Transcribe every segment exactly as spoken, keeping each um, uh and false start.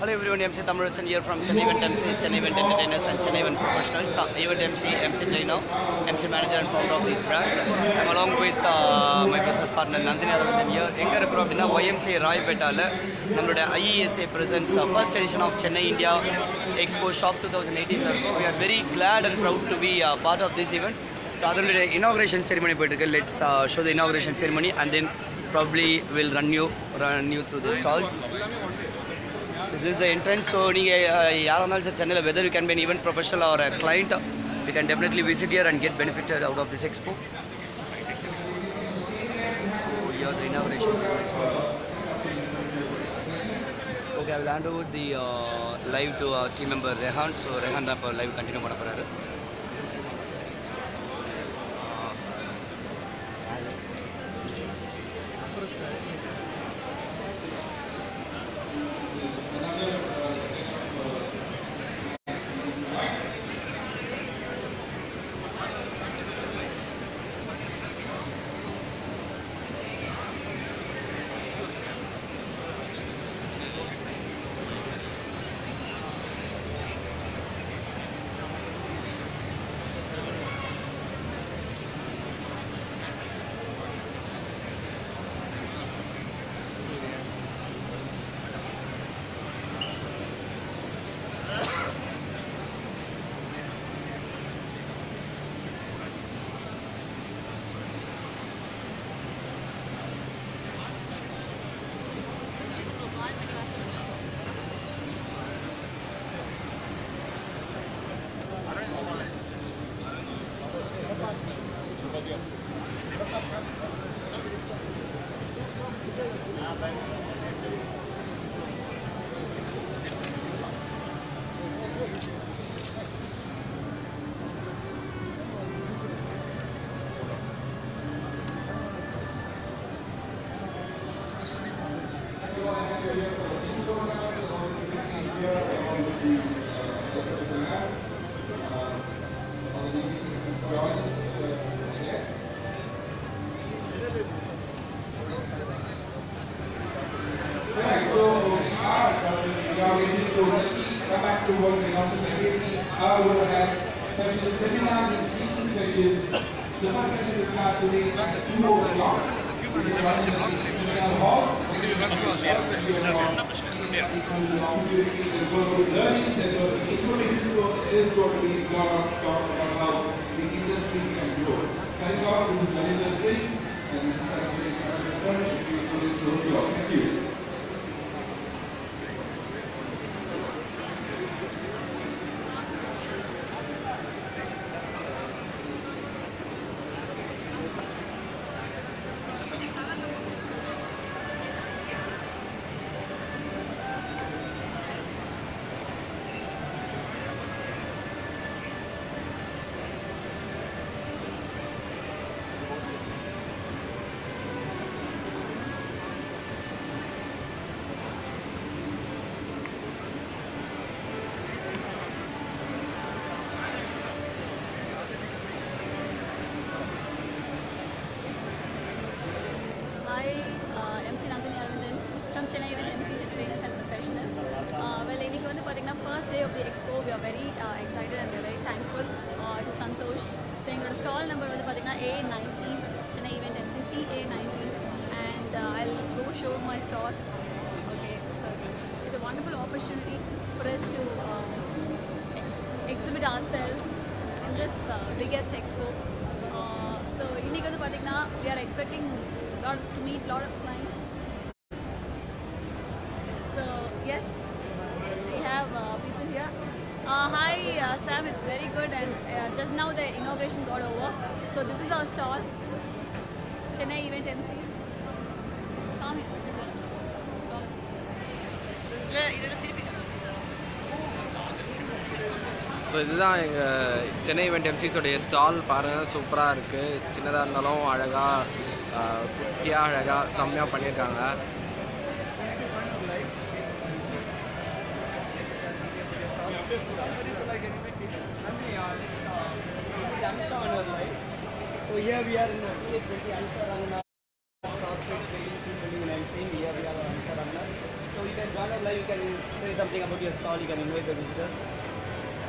Hello everyone, M C Thamizharasan here from Chennai Event M Cs, Chennai Event Entertainers and Chennai Event Professionals. Uh, Event M C, M C trainer, M C manager and founder of these brands. I'm along with uh, my business partner Nandini Arvindan here. Enga irukrom appadina Y M C A Royapettah la nammude I E S A presents uh, first edition of Chennai India Expo Shop twenty eighteen. We are very glad and proud to be uh, part of this event. So adhulude inauguration ceremony poitirukku. Let's uh, show the inauguration ceremony and then probably we'll run you run you through the stalls. This is the entrance, so whether you can be an event professional or a client, you can definitely visit here and get benefited out of this expo. So here the inauguration ceremony. Okay, I will hand over the uh, live to our team member Rehan. So Rehan live continue. So this is the Chennai Event M Cs stall. It's super. It's super. It's super. It's super. So here we are in P twenty Anshar Rangana. Corporate trading team building. I am saying here we are Anshar Rangana. So you can join us. Amla, you can say something about your stall. You can invite the visitors.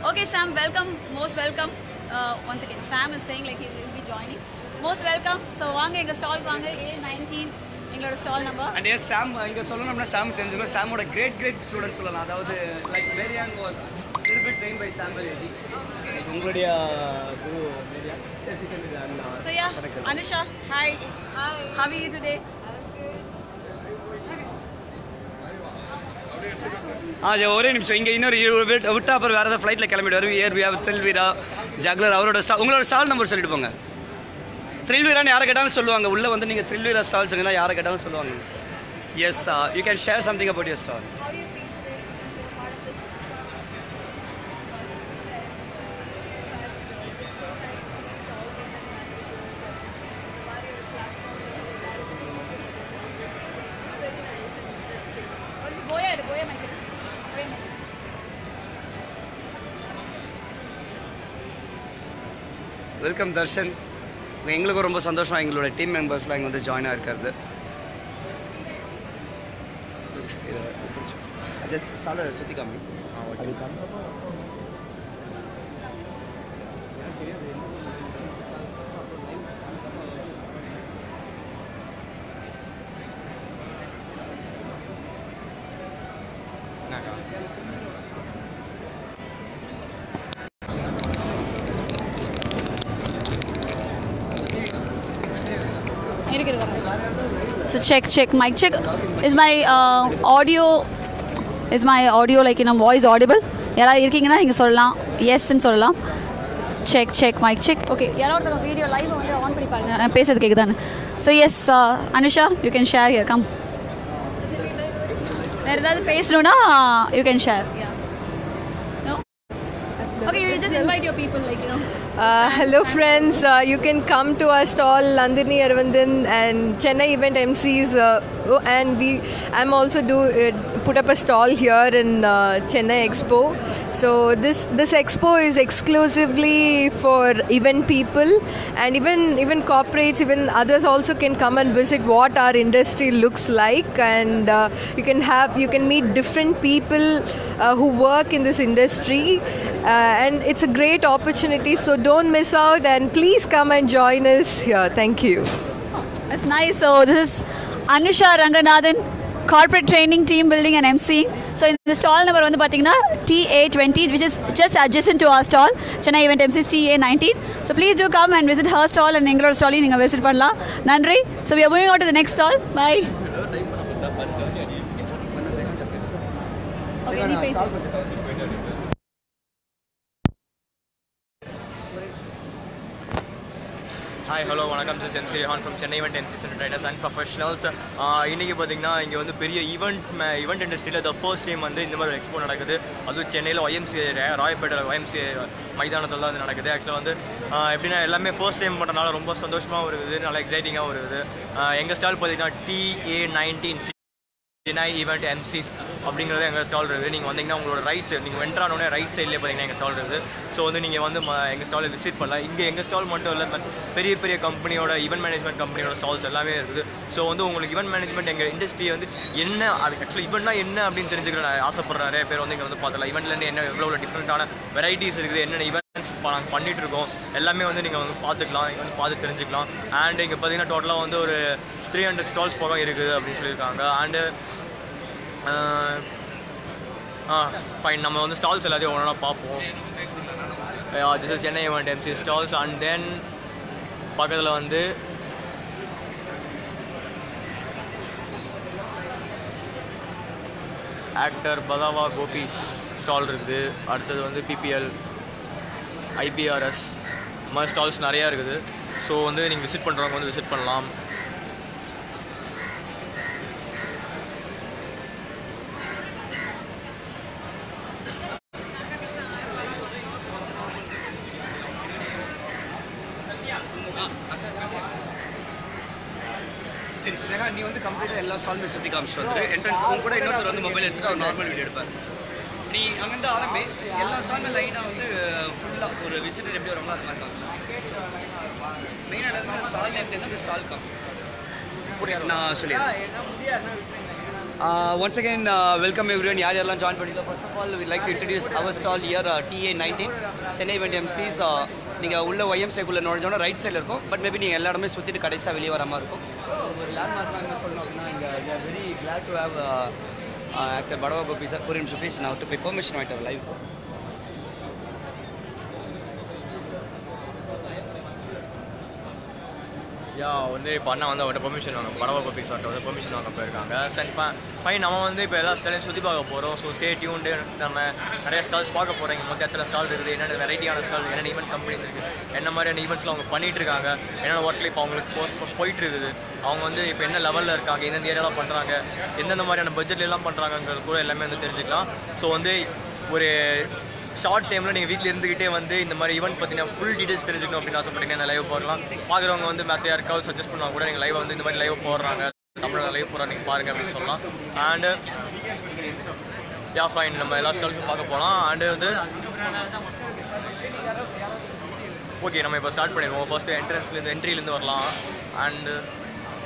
Okay, Sam, welcome. Most welcome. Uh, once again, Sam is saying like he will be joining. Most welcome. So, vaanga inga stall vaanga A nineteen. Your stall number. And yes, Sam, I can tell Sam is Sam is a great, great student. That was like Marianne was a little bit trained by Sam. Okay. Like, uh, guru, yes, you can do that. Uh, so yeah, Anisha, hi. Hi. How are you today? Ah, yeah, one minute. So, inga inor iru bit avutta par varada flight la kilometer. Here we have Thrillvira, Juggler. Avroda stall. Ungaloda stall number solid ponga. Thrillvira ne yara kettaanu solluvaanga ulla vandu neenga Thrillvira stall sonna yara kettaanu solluvaanga. Yes, uh, you can share something about your stall. How do you feel today being a part of this? It's so nice to meet all different managers and the various platforms and the managers. It's very nice and interesting. Or boya boya my kid. Welcome Darshan. We are very happy to join team members. Just start with Suthi Kami. So check, check, mic check. Is my uh, audio, is my audio like in a voice audible? Yes, and check, check, mic check. Okay, video live on. So yes, uh, Anisha, you can share here. Come. You can share. No. Okay, you just invite your people, like you know. Uh, hello friends, uh, you can come to our stall Nandini Arvindan and Chennai Event M Cs uh, and we I'm also do uh, put up a stall here in uh, Chennai Expo. So this this expo is exclusively for event people and even even corporates, even others also can come and visit what our industry looks like, and uh, you can have you can meet different people uh, who work in this industry, uh, and it's a great opportunity. So don't miss out and please come and join us here. Thank you. Oh, that's nice. So this is Anisha Ranganathan, corporate training, team building and M C. So in the stall number one, T A twenty, which is just adjacent to our stall, Chennai Event M Cs T A nineteen. So please do come and visit her stall and Engalur stall. You can visit Parla Nandri. So we are moving on to the next stall. Bye. Okay, hi, hello, welcome. This is M C Rihan from Chennai Event M Cs Entertainers and Professionals. Uh, in this event industry, the first time in the expo, Chennai Y M C A, Royapettah Y M C A, Maidanathal. Actually, the first time, very exciting. Our stall is T A nineteen. Chennai Event M Cs அப்படிங்கறது எங்க stall இருக்கு. நீங்க வந்தீங்கன்னா உங்களோட right side நீங்க வென்ட்ரானோனே right சைடுல பாத்தீங்கன்னா எங்க ஸ்டால் இருக்கு. சோ வந்து நீங்க வந்து எங்க ஸ்டாலை விசிட் பண்ணலாம். இங்க எங்க ஸ்டால் மட்டும் இல்ல, பெரிய பெரிய கம்பெனியோட ஈவென்ட் மேனேஜ்மென்ட் கம்பெனியோட ஸ்டால்ஸ் எல்லாமே இருக்குது. சோ வந்து உங்களுக்கு ஈவென்ட் மேனேஜ்மென்ட் எங்க இண்டஸ்ட்ரி வந்து என்ன एक्चुअली ஈவென்ட்னா என்ன அப்படினு தெரிஞ்சுக்கிற ஆசைப்படுற நிறைய பேர் வந்து இங்க வந்து பார்த்தலாம். ஈவென்ட்ல என்ன எவ்வளவு டிஃபரண்டான வெரைட்டிஸ் இருக்குது, என்னென்ன ஈவென்ட்ஸ் நாங்க பண்ணிட்டு இருக்கோம் எல்லாமே வந்து நீங்க வந்து பாத்துக்கலாம், இங்க வந்து பார்த்து தெரிஞ்சுக்கலாம். அண்ட் இங்க பாத்தீங்கன்னா டோட்டலா வந்து ஒரு three hundred stalls போக இருக்குது அப்படி சொல்லிருக்காங்க. அண்ட் ஃபைன், நம்ம வந்து ஸ்டால்ஸ் எல்லாத்தையும் ஒவ்வொன்றா பார்ப்போம். This is Chennai event MC stalls. And then பக்கத்தில் வந்து ஆக்டர் பதாவா கோபிஸ் ஸ்டால் இருக்குது. அடுத்தது வந்து பிபிஎல், ஐபிஆர்எஸ் இந்த மாதிரி ஸ்டால்ஸ் நிறையா இருக்குது. ஸோ வந்து நீங்கள் விசிட் பண்ணுறவங்க வந்து விசிட் பண்ணலாம். நீ வந்து கம்ப்ளீட்டா எல்லா ஸ்டால்மே சுத்தி காமிச்சிட்டு வந்துரு. என்ட்ரன்ஸ் அவங்க கூட இன்னொரு வந்து மொபைல் எடுத்துட்டு ஒரு நார்மல் வீடியோ எடுப்பாரு. நீ அங்கிருந்து ஆரம்பி எல்லா ஸ்டால்மே லைனா வந்து ஃபுல்லா ஒரு விசிட்டர் எப்படி வரும்ல அது மாதிரி காமிச்சு. மெயினா எல்லாரும் ஸ்டால் நேம் தெரிஞ்சா அந்த ஸ்டால் காம். நான் சொல்லிடுறேன். Uh, once again, uh, welcome everyone. First of all, we'd like to introduce our stall here, uh, T A nineteen, Chennai Event M Cs. Uh, you are on the right side, but maybe you are on the right side. We are very glad to have uh, uh, actor Badava Gopi's Purim Shupis now to pay permission right our live. Yeah, we have permission to permission permission so stay tuned. Variety of event companies. Events so short time, you weekly event full details live and yeah, fine. Okay, we will start first entrance entry and entry.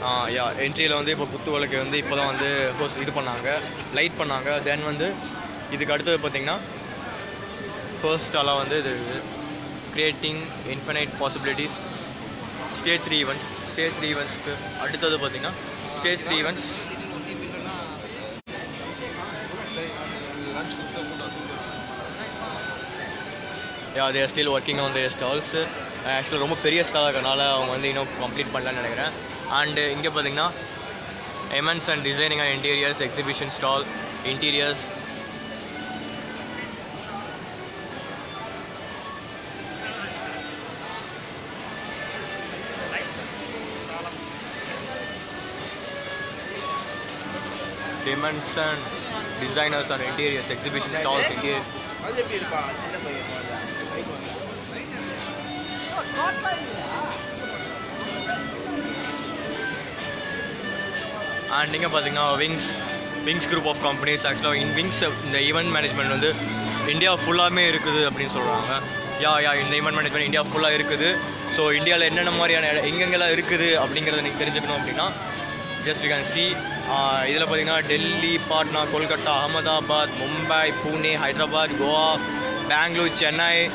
Ah, yeah, entry la vande ipo kuttu valukku vande ipo da vande host idu pannanga light pannanga then vande idukku adutha pathina first ala vande idu creating infinite possibilities stage three events stage three events adutha pathina stage three events yeah they are still working on their stalls. Actually, it's very stall complete and here M and S Design and Interiors Exhibition Stall, Interiors. M and S Designers and Interiors Exhibition Stalls, Interiors. And Wings, Wings group of companies actually in Wings the event management on the India full army yeah yeah in the event management India full so India just we can see uh, Delhi, Patna, Kolkata, Ahmedabad, Mumbai, Pune, Hyderabad, Goa, Bangalore, Chennai,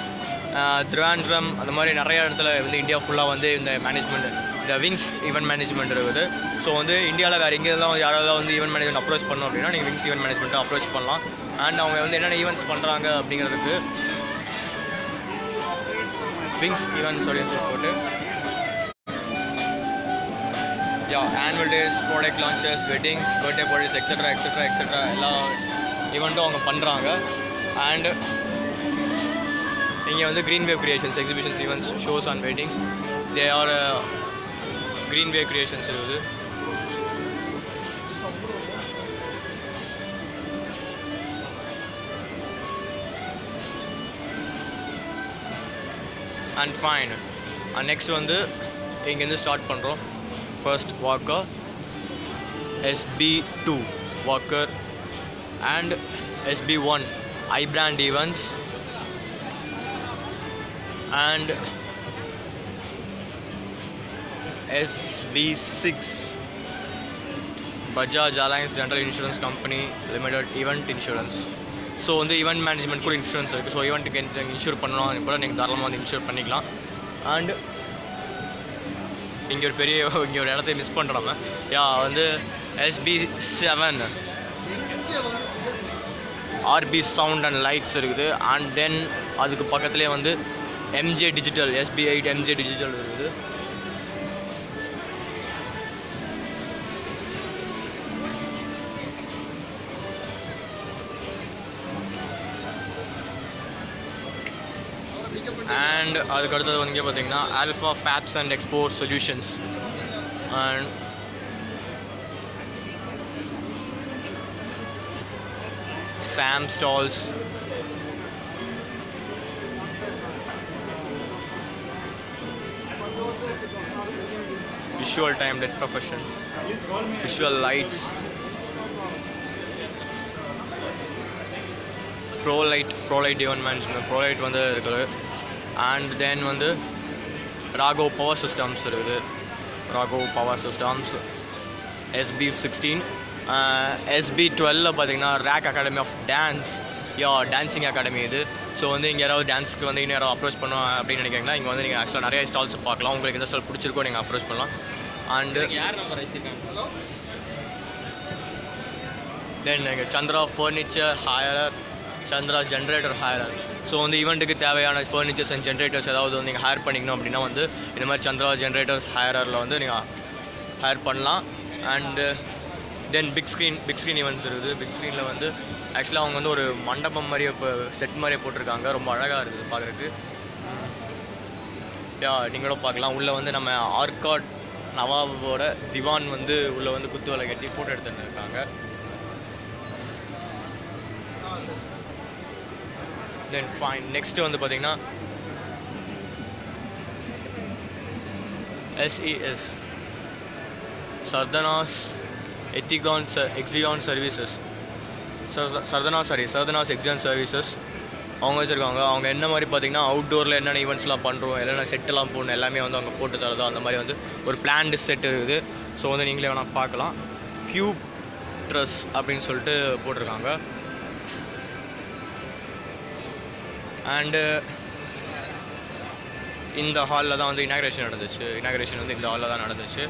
Uh, Trivandrum, and India full of management, the Wings event management. So, in India, we approach the event management approach Wings event management approach and now we have events Wings events yeah, annual days, product launches, weddings, birthday parties, et cetera, et cetera, et cetera. Event and. The Green Wave Creations, exhibitions, events, shows and weddings. They are uh, Green Wave Creations. And fine. And next one, the we start first Walker, S B two Walker and S B one iBrand Events. And S B six Bajaj Allianz General Insurance Company Limited Event Insurance. So on the event management could insurance. So event can insure panna, but insure panikla. And in your period, your another miss panna. Yeah, on the S B seven R B Sound and Lights and then adukku pakkathile vande M J Digital, S B eight M J Digital. And Alpha Fabs and Export Solutions. And Sam Stalls. Visual time, dead profession, visual lights, ProLite ProLite event management ProLite vandu, and then vandu Rago Power Systems irukku, Rago Power Systems S B sixteen, uh, S B twelve la pathina Rack Academy of Dance, yeah, dancing academy idu. So vandu inga yara dance ku vandu inga yara approach pannu appdi nenikengna inga vandu neenga actually nariya stalls paakalam, ungalku indha stall pidichirukko neenga approach pannalam. And yaar number vechirukanga then like Chandra furniture hire, Chandra generator hire. So vandu event ku thevayana furniture and generators edavadhu neenga hire panikkanum appadina vandu indha mari Chandra generators hire la vandu neenga hire pannalam. And uh, then big screen big screen events irudhu. Big screen la vandu actually avanga vandu oru mandapam mari set mari potirukanga, romba alaga irudhu paakrukku. Yeah, ningalo paakalam ulla vandu nama arcade நவாபோட திவான் வந்து உள்ளே வந்து குத்துவலை கட்டி photo எடுத்துகிட்டு இருக்காங்க. தென் fine next வந்து பார்த்தீங்கன்னா SES Sardhanas Ethicon Exicon services Sardhana sorry Sardhanas Exicon services அவங்க வச்சுருக்காங்க. அவங்க என்ன மாதிரி பார்த்தீங்கன்னா அவுட்டோரில் என்னென்ன ஈவெண்ட்ஸ்லாம் பண்ணுறோம், என்னென்ன செட்டெல்லாம் போடணும், எல்லாமே வந்து அவங்க போட்டு தரதோ அந்த மாதிரி வந்து ஒரு பிளான்டு செட் இருக்குது. ஸோ வந்து நீங்களே வேணால் பார்க்கலாம். க்யூப் ட்ரெஸ் அப்படின்னு சொல்லிட்டு போட்டிருக்காங்க. அண்டு இந்த ஹாலில் தான் வந்து இனாக்ரேஷன் நடந்துச்சு. இனாக்ரேஷன் வந்து இந்த ஹாலில் தான் நடந்துச்சு.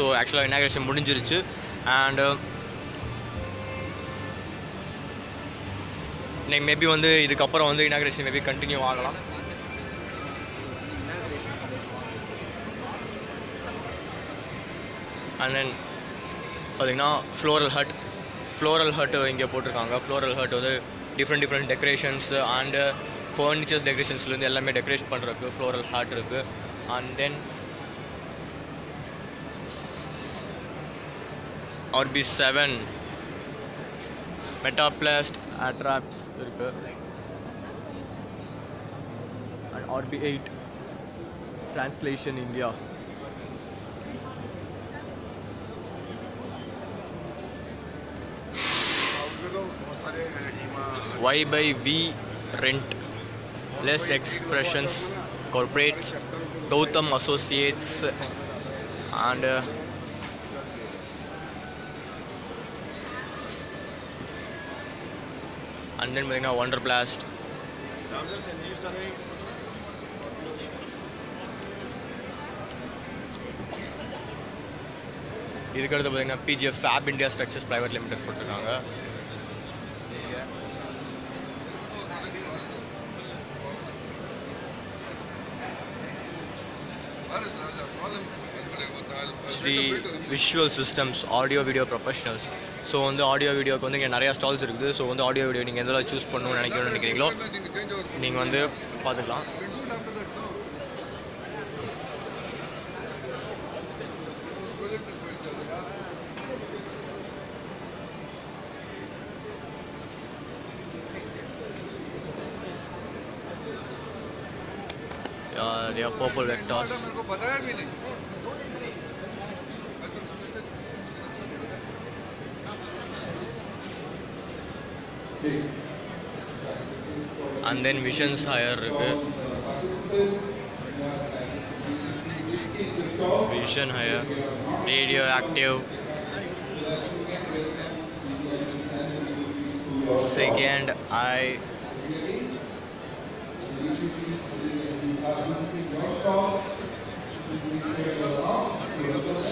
ஸோ ஆக்சுவலாக இனாக்ரேஷன் முடிஞ்சிருச்சு. அண்டு இன்னைக்கு மேபி வந்து இதுக்கப்புறம் வந்து இனாக்ரேஷன் மேபி கண்டினியூ ஆகலாம். அண்ட் தென் பார்த்திங்கன்னா ஃப்ளோரல் ஹட் ஃப்ளோரல் ஹட்டு இங்கே போட்டிருக்காங்க. ஃப்ளோரல் ஹட் வந்து different different decorations and furnitures டெக்கரேஷன்ஸ்லேருந்து எல்லாமே டெக்கரேட் பண்ணுறதுக்கு ஃப்ளோரல் ஹட் இருக்குது. அண்ட் தென் ஆர்பி செவன் மெட்டாப்ளாஸ்ட் அட்ராப்ஸ் இருக்கு. And RP eight translation India. வை பை வி ரெண்ட் less expressions corporates Gautam associates and and then making a wonder blast. இதுக்கடுத்து பார்த்தீங்கன்னா P G F India Structures Private Limited போட்டிருக்காங்க. Sri visual systems audio video professionals. So வந்து ஆடியோ வீடியோக்கு வந்து இங்கே நிறையா ஸ்டால்ஸ் இருக்குது. ஸோ வந்து ஆடியோ வீடியோ நீங்கள் எதெல்லாம் சூஸ் பண்ணணும்னு நினைக்கணும்னு நினைக்கிறீங்களோ நீங்கள் வந்து பார்த்துக்கலாம். Purple vectors. And then missions higher vision higher radioactive second eye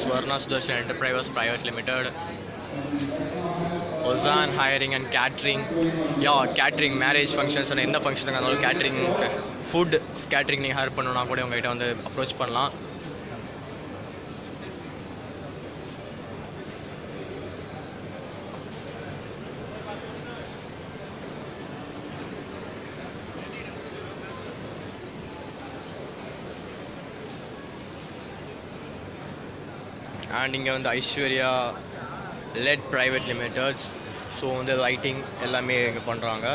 Swarna Sudarshan Enterprises Private Limited, Ozan Hiring and Catering. Yeah, catering, marriage functions and என்ன function ஆனாலும் catering, food catering நீங்க ஹையர் பண்ணனும்னா கூட உங்ககிட்ட வந்து அப்ரோச் பண்ணலாம். And இங்கே வந்து Aishwarya LED private limiteds. So வந்து லைட்டிங் எல்லாமே இங்கே பண்ணுறாங்க.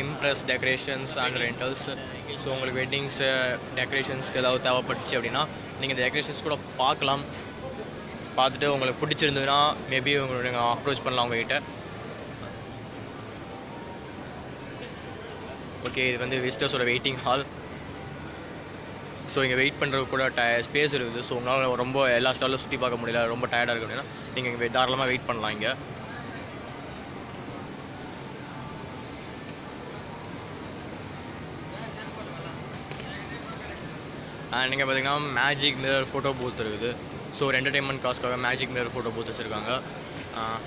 Impress decorations and rentals. So உங்களுக்கு வெட்டிங்ஸு டெக்கரேஷன்ஸ்க்கு ஏதாவது தேவைப்பட்டுச்சு அப்படின்னா நீங்கள் இந்த டெக்கரேஷன்ஸ் கூட பார்க்கலாம். பார்த்துட்டு உங்களுக்கு பிடிச்சிருந்ததுன்னா மேபி உங்களுடைய அப்ரோச் பண்ணலாம் உங்கள்கிட்ட. Okay, this is visitors waiting hall. So you wait for space, so you can a lot of you can get tired. You can wait for and you can magic mirror photo booth. So entertainment cost magic mirror photo booth. Uh,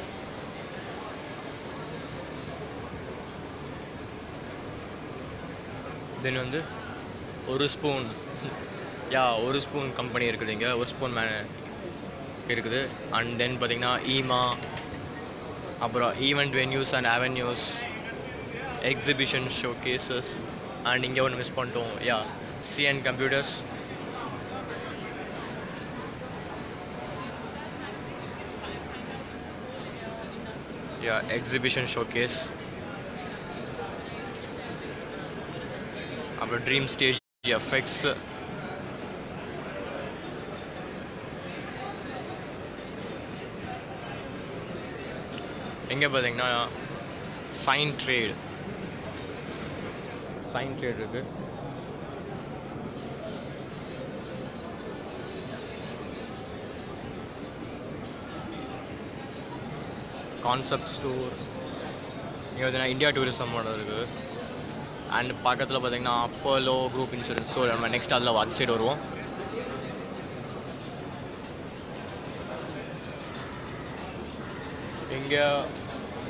then on the one spoon, yeah, one spoon company irukudinga, one spoon man irukudhu, and then pathina E M A, abra event venues and avenues, exhibition showcases, and inga one miss pantom, yeah, C N computers. Yeah, exhibition showcase. Our dream stage effects. Sign trade. Sign trade is it? Concept store. India tourism and Apollo Group Insurance Store. Next website or India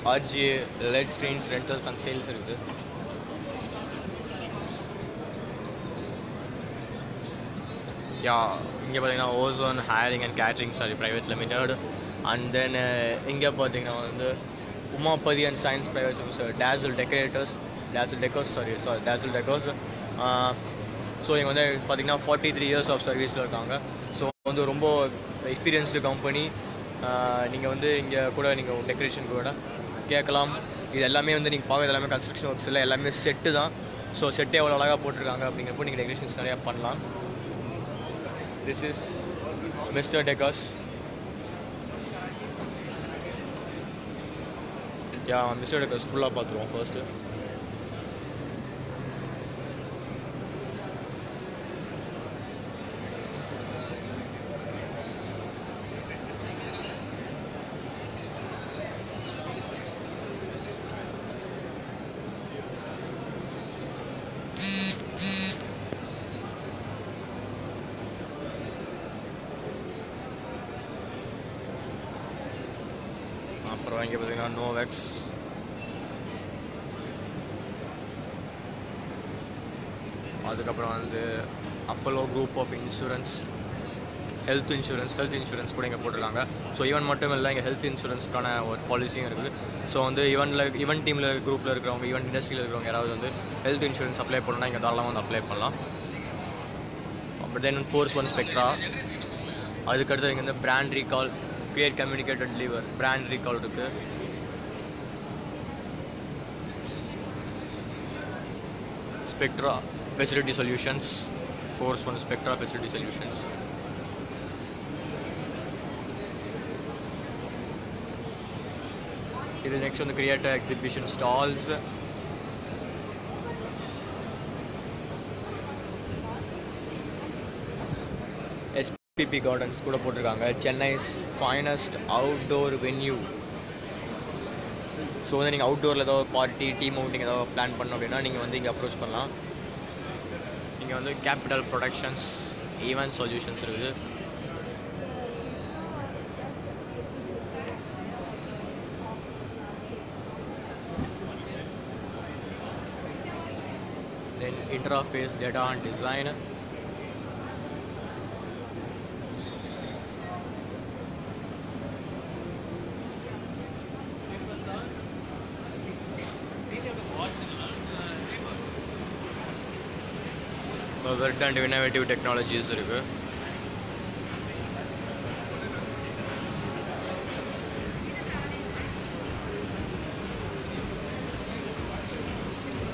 R G A lead stains rentals and sales. Yeah, Ozone hiring and catering sorry private limited. And then inga uh, pathina vandu Umapadi and Science Private Service Dazzle Decorators Dazzle Decker's sorry sorry Dazzle Decker's uh, so inga vandu pathina forty-three years of service la irukanga so vandu rombo experienced company neenga vandu inga kuda neenga decoration kuda kekalam idu ellame vandu neenga paava ellame construction works illa ellame set dhaan so set evlo alaga potirukanga appadinga neenga decorations nariya pannalam. This is Mister Decker's. Yeah, Mister Decker's full up first. Novex. The Apollo Group of Insurance, Health Insurance, Health Insurance. So even Matamala Health Insurance policy. So on the event like event team group ground, event industry ground, health insurance apply apply. But then force one Spectra. The brand recall, create communicated deliver, brand recall. Spectra Facility Solutions, Force One Spectra Facility Solutions. Here is next on the Creator Exhibition Stalls. S P P Gardens, Chennai's finest outdoor venue. So when you outdoor party, team outing plan you approach Capital Productions, Event Solutions. Then Inter-phase Data and Design. And innovative technologies.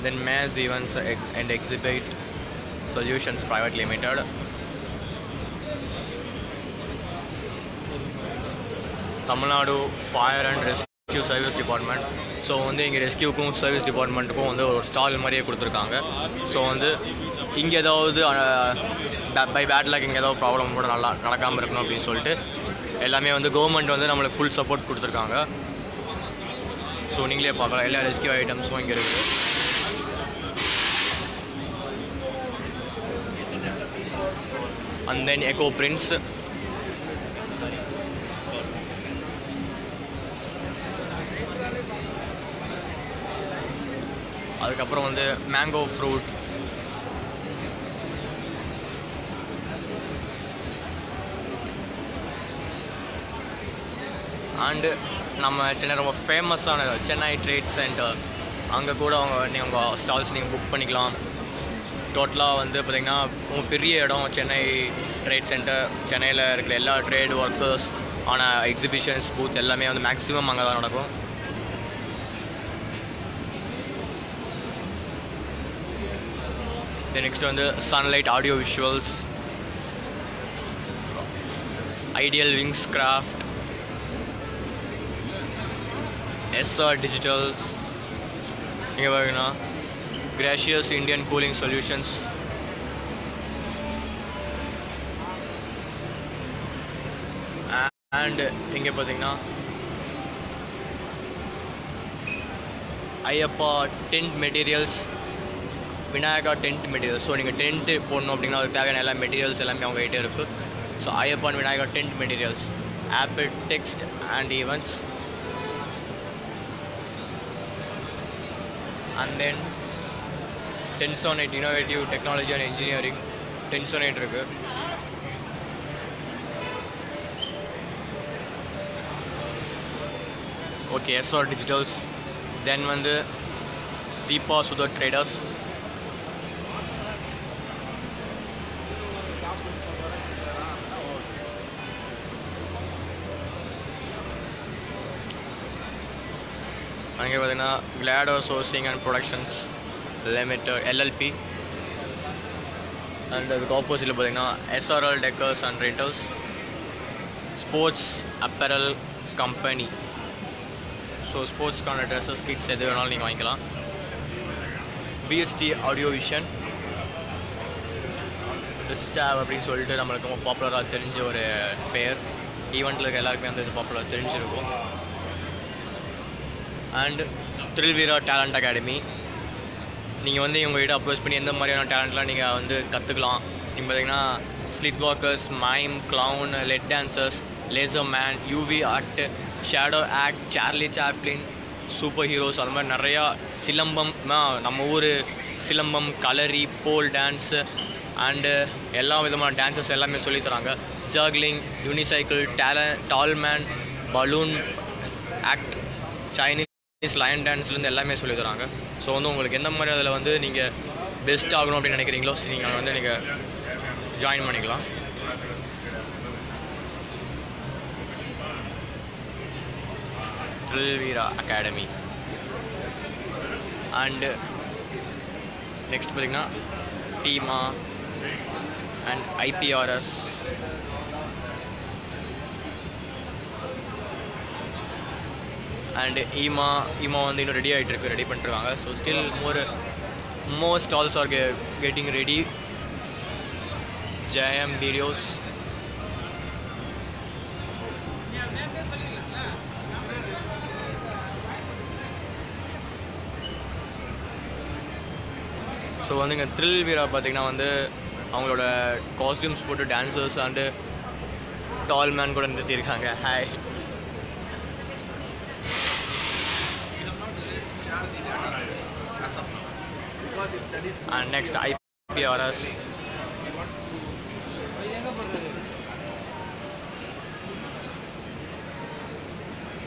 Then Mass Events and Exhibit Solutions Private Limited. Tamil Nadu Fire and Rescue Rescue Service Department. So on the rescue service department ko on the stall mariye kuduthirukanga. So on the inge edavadhu by bad luck inge edavadhu problem oda nalla nadakama irukkom appdi solle ellame vandu government vandu nammala full support kuduthirukanga. So ningle paakala ella rescue items inge irukku. And then eco prints. அதுக்கப்புறம் வந்து mango fruit and நம்ம சென்னை ரொம்ப ஃபேமஸான Chennai trade centre அங்கே கூட அவங்க நீங்கள் உங்கள் ஸ்டால்ஸ் நீங்கள் புக் பண்ணிக்கலாம். டோட்டலாக வந்து பார்த்திங்கன்னா ரொம்ப பெரிய இடம் சென்னை ட்ரேட் சென்டர். சென்னையில் இருக்கிற எல்லா ட்ரேட் ஒர்க்கர்ஸ் ஆன எக்ஸிபிஷன்ஸ் பூத் எல்லாமே வந்து மேக்ஸிமம் அங்கே தான் நடக்கும். The next one the sunlight audio visuals, ideal wings craft, S R Digitals, inga varuna gracious Indian cooling solutions, and inga pathina Ayappa tint materials, Vinayaka tent material. So நீங்கள் tent போடணும் அப்படின்னா அதுக்கு தேவையான எல்லா மெட்டீரியல்ஸ் எல்லாமே அவங்க கிட்டே இருக்குது. So Ayyappan Vinayaka tent materials, apple text and events, and then டென்சோனைட் இனோவேட்டிவ் டெக்னாலஜி அண்ட் இன்ஜினியரிங் டென்சோனைட் இருக்குது. ஓகே, எஸ்ஆர் டிஜிட்டல்ஸ், தென் வந்து தீபா சுதர் ட்ரேடர்ஸ், அங்கே பார்த்தீங்கன்னா கிளாடோ sourcing and productions limited LLP, and அதுக்கு ஆப்போசிட்டில் பார்த்தீங்கன்னா SRL decors and rentals sports apparel company. So ஸ்போர்ட்ஸ்க்கான ட்ரெஸ்ஸஸ் கிட்ஸ் எது வேணாலும் நீங்கள் வாங்கிக்கலாம். பிஎஸ்டி ஆடியோ விஷன் ஸ்டாப் அப்படின்னு சொல்லிட்டு நம்மளுக்கு ரொம்ப பாப்புலராக தெரிஞ்ச ஒரு பெயர். ஈவெண்ட்டில் இருக்க எல்லாருக்குமே அந்த இது பாப்புலராக தெரிஞ்சிருக்கும். அண்ட் திருவீரா டேலண்ட் அகாடமி, நீங்கள் வந்து இவங்ககிட்ட அப்ரோச் பண்ணி எந்த மாதிரியான டேலண்ட்லாம் நீங்கள் வந்து கற்றுக்கலாம். நீங்கள் பார்த்தீங்கன்னா stilt walkers, mime, clown, LED dancers, laser man, UV act, shadow act, Charlie Chaplin, super heroes, அது மாதிரி நிறையா. சிலம்பம், நம்ம ஊர் சிலம்பம், கலரி, போல் டான்ஸு, அண்டு எல்லா விதமான டான்ஸஸ் எல்லாமே சொல்லித்தராங்க. ஜாக்லிங், யூனிசைக்கிள், டேல tall man, balloon act, Chinese lion டான்ஸ்லேருந்து எல்லாமே சொல்லி தராங்க. ஸோ வந்து உங்களுக்கு எந்த மாதிரி அதில் வந்து நீங்கள் பெஸ்ட் ஆகணும் அப்படின்னு நினைக்கிறீங்களோ நீங்கள் வந்து நீங்கள் ஜாயின் பண்ணிக்கலாம். திருவீரா அகாடமி. அண்டு நெக்ஸ்ட் பார்த்திங்கன்னா டீமா அண்ட் ஐபிஆர்எஸ். அண்ட் ஈமா ஈமா வந்து இன்னும் ரெடி ஆகிட்டு இருக்குது, ரெடி பண்ணிட்டுருக்காங்க. So still more more stalls are கெ getting ready. Jayam videos, so வந்து இங்கே த்ரில் வீரா பார்த்திங்கன்னா வந்து அவங்களோட காஸ்டியூம்ஸ் போட்டு டான்ஸர்ஸ் அண்டு டால் மேன் கூட நிறுத்தியிருக்காங்க. Hi, and next I P R S.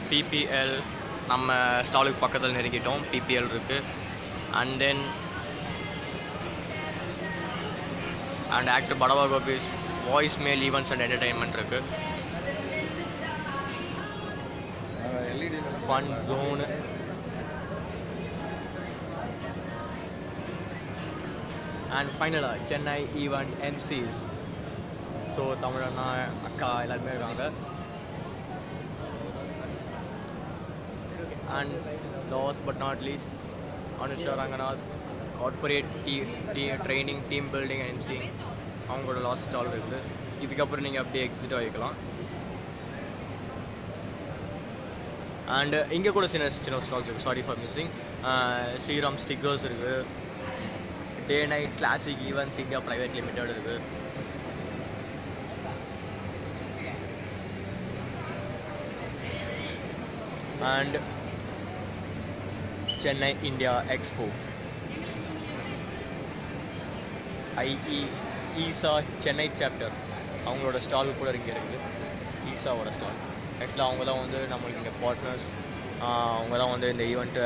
P P L, நம்ம ஸ்டாலுக்கு பக்கத்தில் நெருங்கிட்டோம். P P L இருக்கு, and then and actor Padwa Gopi's voice mail events and entertainment இருக்கு. Fun zone, and finally Chennai Event M Cs. So Tamil Nadu akka ellarume irukanga. and last but not least, Anshar Rangana, corporate team, team, training, team building and emceeing. I'm going to last stall with this. You can exit and uh, inge kuda sina sina stalls, sorry for missing. Uh, Sri Ram stickers, day night classic events India Private Limited. And Chennai India Expo, I E S A Chennai chapter. Avangaloda stall kuda inge irukku, I E S A oda stall. Actually avanga la vandu namakku inga partners, avanga la vandu indha event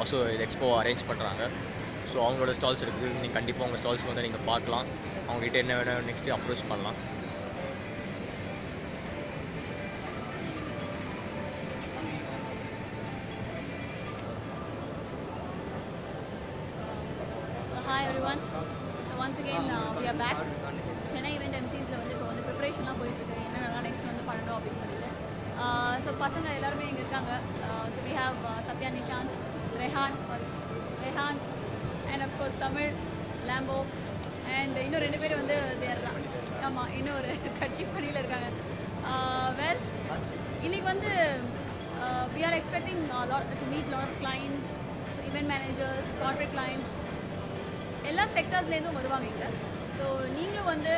also expo arrange pandranga. So avangaloda stalls irukku, neenga kandipa avanga stalls vandha neenga paakalam, avanga kitta enna venum next approach pannalam. Hi everyone. So once again uh, we are back. Chennai Event M Cs la vandu ipo vandu preparation la poitu irukku, enna nalla next vandu pananum appdi solidhu. So pasanga ellarume inga irukanga. So we have uh, Satya Nishan, Rehan, sorry, Rehan, and of course Tamil Lambo, and uh, inno rendu peru vandu they are ama inno oru katchi panila irukanga. Well, innikku vandu uh, we are expecting a lot to meet lot of clients, so event managers, corporate clients, எல்லா செக்டர்ஸ்லேருந்தும் வருவாங்க இங்கே. So நீங்களும் வந்து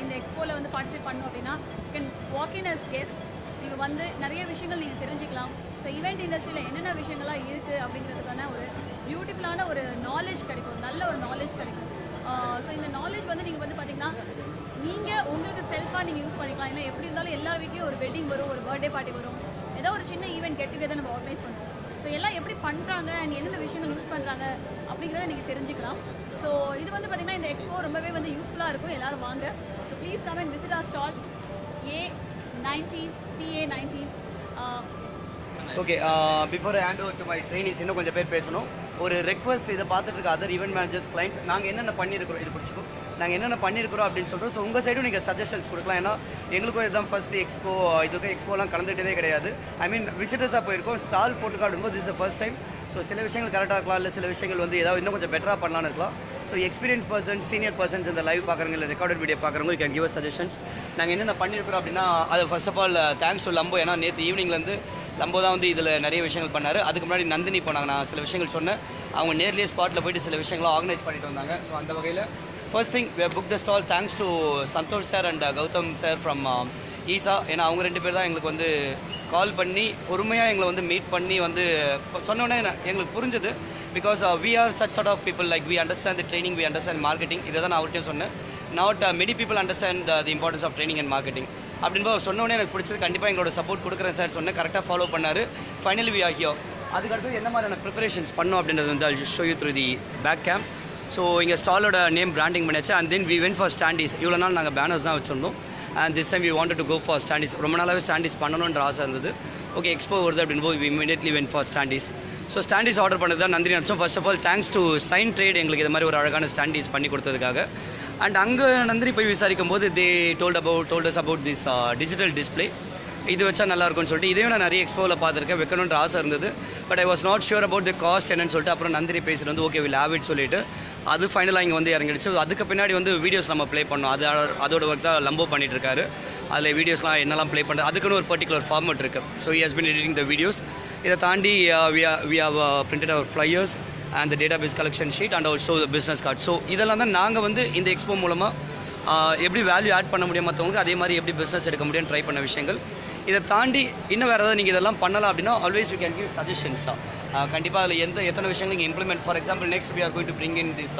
இந்த எக்ஸ்போவில் வந்து participate பண்ணணும் அப்படின்னா you can walk in as guest. நீங்கள் வந்து நிறைய விஷயங்கள் நீங்கள் தெரிஞ்சுக்கலாம். ஸோ ஈவெண்ட் இண்டஸ்ட்ரியில் என்னென்ன விஷயங்கள்லாம் இருக்குது அப்படிங்கிறதுக்கான ஒரு பியூட்டிஃபுல்லான ஒரு நாலேஜ் கிடைக்கும், நல்ல ஒரு நாலேஜ் கிடைக்கும். ஸோ இந்த நாலேஜ் வந்து நீங்கள் வந்து பார்த்திங்கன்னா நீங்கள் உங்களுக்கு செல்ஃபாக நீங்கள் யூஸ் பண்ணிக்கலாம். இல்லை எப்படி இருந்தாலும் எல்லா வீட்லேயும் ஒரு வெட்டிங் வரும், ஒரு பர்த்டே பார்ட்டி வரும், ஏதோ ஒரு சின்ன ஈவெண்ட் கெட் டுகெதர் நம்ம ஆர்கனைஸ் பண்ணுவோம். ஸோ எல்லாம் எப்படி பண்ணுறாங்க அண்ட் என்னென்ன விஷயங்கள் யூஸ் பண்ணுறாங்க அப்படிங்கிறத நீங்கள் தெரிஞ்சுக்கலாம். ஸோ இது வந்து பார்த்திங்கன்னா இந்த எக்ஸ்போ ரொம்பவே வந்து யூஸ்ஃபுல்லாக இருக்கும், எல்லோரும் வாங்க. So please come and visit our stall A nineteen T A nineteen. Okay, before hand over to my trainees இன்னும் கொஞ்சம் பேர் பேசணும். ஒரு ரெக்வஸ்ட், இதை பார்த்துட்டு இருக்க அதர் ஈவெண்ட் மேனேஜர்ஸ், கிளைண்ட்ஸ், நாங்கள் என்னென்ன பண்ணியிருக்கிறோம், இது பிடிச்சிக்கும் நாங்கள் என்னென்ன பண்ணியிருக்கிறோம் அப்படின்னு சொல்கிறோம். ஸோ உங்கள் சைடும் நீங்கள் சஜஷன்ஸ் கொடுக்கலாம். ஏன்னா எங்களுக்கும் இதுதான் ஃபஸ்ட்டு எக்ஸ்போ, இதுக்கும் எக்ஸ்போலாம் கலந்துகிட்டதே கிடையாது. ஐ மீன் விசிட்டர்ஸாக போயிருக்கோம், ஸ்டால் போட்டு காட்டும்போது திஸ் ஃபஸ்ட் டைம். ஸோ சில விஷயங்கள் கரெக்டாக இருக்கலாம், இல்லை சில விஷயங்கள் வந்து ஏதாவது இன்னும் கொஞ்சம் பெட்டராக பண்ணலான்னு இருக்கலாம். So experience person, senior persons, இந்த லைவ் பார்க்குறவங்க, இல்லை ரெக்கார்டட் வீடியோ பார்க்குறவங்க, you can give us suggestions. நாங்கள் என்னென்ன பண்ணியிருக்கிறோம் அப்படின்னா, அது first of all thanks to Lambo. ஏன்னா நேற்று ஈவினிங்லேருந்து லம்போ தான் வந்து இதில் நிறைய விஷயங்கள் பண்ணார். அதுக்கு முன்னாடி நந்தினி போனாங்க, நான் சில விஷயங்கள் சொன்னேன், அவங்க நேர்லேயே ஸ்பாட்டில் போயிட்டு சில விஷயங்கள்லாம் ஆர்கனைஸ் பண்ணிட்டு வந்தாங்க. ஸோ அந்த வகையில் first thing we have booked the stall thanks to Santosh sir and uh, Gautam sir from uh, I E S A. ஏன்னா அவங்க ரெண்டு பேர் தான் எங்களுக்கு வந்து கால் பண்ணி பொறுமையாக எங்களை வந்து மீட் பண்ணி வந்து சொன்னோன்னே எங்களுக்கு புரிஞ்சது. Because we are such sort of people, like we understand the training, we understand marketing. இதை தான் நான் அவர்கிட்டையும் சொன்னேன், not many people understand the importance of training and marketing அப்படின்னு போது சொன்னோன்னே எனக்கு பிடிச்சது. கண்டிப்பாக எங்களோட சப்போர்ட் கொடுக்குறேன் சார் சொன்னேன், கரெக்டாக ஃபாலோ பண்ணார். ஃபைனலி வி ஆகியோ அதுக்கடுத்து என்ன மாதிரியான ப்ரிப்பரேஷன்ஸ் பண்ணோம் அப்படின்றது வந்து I show you through the back camp. So இங்கே ஸ்டாலோட நேம் பிராண்டிங் பண்ணியாச்சு. And then we went for standees. இவ்வளோ நாள் நாங்கள் பேனர்ஸ் தான் வச்சுருந்தோம், and this time we wanted to go for standees. ரொம்ப நாளாகவே ஸ்டாண்டீஸ் பண்ணணுன்ற ஆசை இருந்தது. ஓகே, எக்ஸ்போ வருது அப்படின்னு போது we immediately went for standees. So standees order பண்ணது தான் நந்தினி அடிச்சோம். First of all thanks to sign trade எங்களுக்கு இது மாதிரி ஒரு அழகான ஸ்டாண்டீஸ் பண்ணி கொடுத்ததுக்காக. அண்ட் அங்கே நந்தினி போய் விசாரிக்கும் போது they told about told us about this digital display, இது வச்சா நல்லாயிருக்கும்னு சொல்லிட்டு. இதையும் நான் நிறைய எக்ஸ்போவில் பார்த்துருக்கேன், வைக்கணுன்ற ஆசை இருந்தது. But I was not sure about the cost என்னன்னு சொல்லிட்டு அப்புறம் நந்தினி பேசிட்டு வந்து ஓகே வில் ஹேவ் இட் சொல்லிட்டு அது ஃபைனலாக இங்கே வந்து இறங்கிடுச்சு. அதுக்கு பின்னாடி வந்து வீடியோஸ் நம்ம ப்ளே பண்ணோம், அது அதோட ஒர்க் தான் லம்போ பண்ணிகிட்டு இருக்காரு. அதில் வீடியோஸ்லாம் என்னெல்லாம் ப்ளே பண்ணுறது, அதுக்குன்னு ஒரு பர்டிகுலர் ஃபார்மட் இருக்குது. So he has been editing the videos. இதை தாண்டி we we have printed our flyers and the database collection sheet and also the business card. So இதெல்லாம் தான் நாங்கள் வந்து இந்த எக்ஸ்போ மூலமாக எப்படி வேல்யூ ஆட் பண்ண முடியும் மற்றவங்களுக்கு, அதே மாதிரி எப்படி பிஸ்னஸ் எடுக்க முடியும்னு ட்ரை பண்ண விஷயங்கள். இதை தாண்டி இன்னும் வேறு ஏதாவது நீங்கள் இதெல்லாம் பண்ணலாம் அப்படின்னா ஆல்வேஸ் யூ கேன் கிவ் சஜஷன்ஸாக. கண்டிப்பாக அதில் எந்த எத்தனை விஷயங்கள் நீங்கள் implement, for example next we are going to bring in this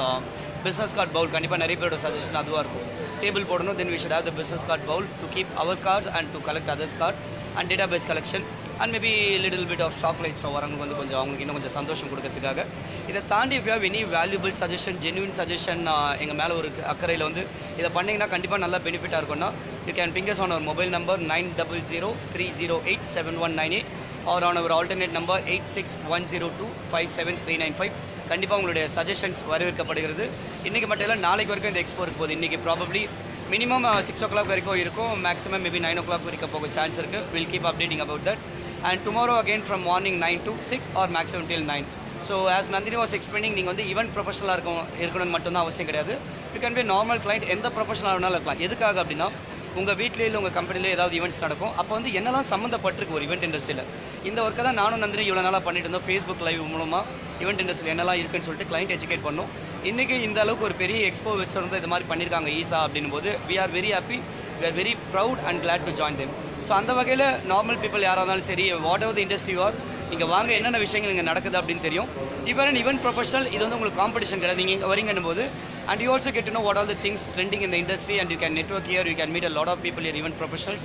business card bowl. கண்டிப்பாக நிறைய பேரோட சஜஷன் அதுவாக இருக்கும், டேபிள் போடணும், then we should have the business card bowl to keep our cards and to collect others card and database collection and maybe little bit of chocolates வரவங்களுக்கு வந்து கொஞ்சம் அவங்களுக்கு இன்னும் கொஞ்சம் சந்தோஷம் கொடுக்கறதுக்காக. இதை தாண்டி if you have any valuable suggestion, genuine suggestion, எங்கள் மேலே ஒரு அக்கறையில் வந்து இதை பண்ணிங்கன்னா கண்டிப்பாக நல்லா பெனிஃபிட்டாக இருக்கும்னா you can ping us on our mobile number nine double zero three zero eight seven one nine eight or on our alternate number eight six one zero two five seven three nine five. கண்டிப்பாக உங்களுடைய suggestions வரவேற்கப்படுகிறது. இன்றைக்கி மட்டும் இல்லை, நாளைக்கு வரைக்கும் இந்த expo இருக்க போகுது. இன்றைக்கி probably minimum six o'clock வரைக்கும் இருக்கும், maximum maybe nine o'clock வரைக்கும் போக சான்ஸ் இருக்குது. Will keep updating about that. and tomorrow again from morning nine to six or maximum till nine. So as Nandini was explaining, you can be event professional, you can be a normal client, you can be a professional client. உங்க வீட்லயே இல்ல உங்க கம்பெனில ஏதாவது events நடக்கும் அப்ப வந்து என்னலாம் சம்பந்தப்பட்டிருக்கு ஒரு ஈவென்ட் இண்டஸ்ட்ரியில இந்த வர்க்க தான் நானும் நந்தினி இவ்வளவு நாளா பண்ணிட்டு இருந்தோம் Facebook லைவ் மூலமா ஈவென்ட் இண்டஸ்ட்ரியில என்னலாம் இருக்குன்னு சொல்லிட்டு client educate பண்ணோம் இன்னைக்கு இந்த அளவுக்கு ஒரு பெரிய எக்ஸ்போ வெச்சறத இந்த மாதிரி பண்ணிருக்காங்க ஈசா அப்படினும்போது we are very happy we are very proud and glad to join them so அந்த வகையில normal people யாரா இருந்தாலும் சரி whatever the industry you are நீங்க வாங்க என்னென்ன விஷயங்கள் இங்க நடக்குது அப்படினு தெரியும் if you are an event professional இது வந்து உங்களுக்கு காம்படிஷன் கிடையாது நீங்க இங்க வரீங்கன்னும்போது and you also get to know what all the things trending in the industry and you can network here you can meet a lot of people here event professionals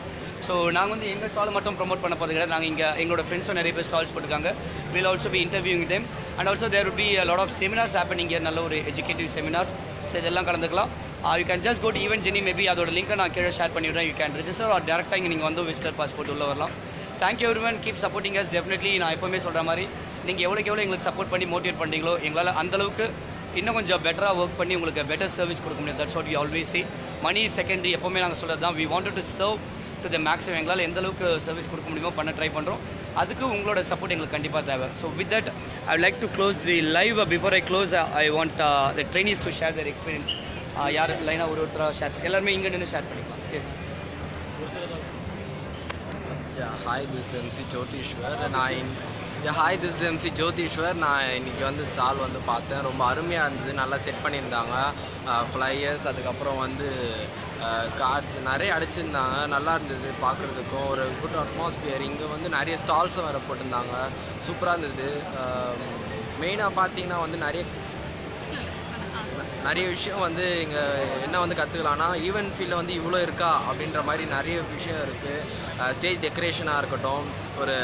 so நாங்க வந்து எங்க stall மட்டும் promote பண்ண போறது கிடையாது நாங்க இங்க எங்களோட ஃப்ரெண்ட்ஸோ நிறைய பேர் ஸ்டால்ஸ் போட்டுருக்காங்க we'll also be interviewing them and also there will be a lot of seminars happening here நல்ல ஒரு educative seminars so இதெல்லாம் கலந்துக்கலாம் Uh, you can just go to event Jenny maybe அதோட லிங்க் நான் கீழ ஷேர் பண்ணி விடுறேன் you can register or direct ஆங்க நீங்க வந்து visitor passport உள்ள வரலாம் thank you everyone keep supporting us definitely நான் எப்பவுமே சொல்ற மாதிரி நீங்க எவ்வளவு எவ்வளவு உங்களுக்கு சப்போர்ட் பண்ணி மோட்டிவேட் பண்றீங்களோ எங்களால அந்த அளவுக்கு இன்னும் கொஞ்சம் பெட்டரா வர்க் பண்ணி உங்களுக்கு பெட்டர் சர்வீஸ் கொடுக்க முடியும் that's what we always say money is secondary எப்பவுமே நாங்க சொல்றது தான் we wanted to serve to the maximum எங்களால எந்த அளவுக்கு சர்வீஸ் கொடுக்க முடியுமோ பண்ண ட்ரை பண்றோம் அதுக்கு உங்களோட சப்போர்ட் எங்களுக்கு கண்டிப்பா தேவை so with that I would like to close the live before I close I want uh, the trainees to share their experience யார் லைனா ஒரு ஒருத்தரா ஷேர் எல்லாரும் இங்க நின்னு ஷேர் பண்ணிக்கலாம் yes Yeah, hi, this is MC Jyotishwar and I Yeah, hi, this is MC Jyotishwar நான் இன்னைக்கு வந்து ஸ்டால் வந்து பார்த்தேன் ரொம்ப அருமையா இருந்தது நல்லா செட் பண்ணியிருந்தாங்க ஃப்ளையர்ஸ் அதுக்கு அப்புறம் வந்து கார்ட்ஸ் நிறைய அடிச்சிருந்தாங்க நல்லா இருந்தது பார்க்குறதுக்கும் ஒரு குட் அட்மாஸ்பியர் இங்கே வந்து நிறைய ஸ்டால்ஸும் வேறு போட்டிருந்தாங்க சூப்பராக இருந்தது மெயினாக பார்த்தீங்கன்னா வந்து நிறைய நிறைய விஷயம் வந்து இங்கே என்ன வந்து கற்றுக்கலான்னா ஈவெண்ட் ஃபீல்டில் வந்து இவ்வளோ இருக்கா அப்படின்ற மாதிரி நிறைய விஷயம் இருக்குது ஸ்டேஜ் டெக்கரேஷனாக இருக்கட்டும் ஒரு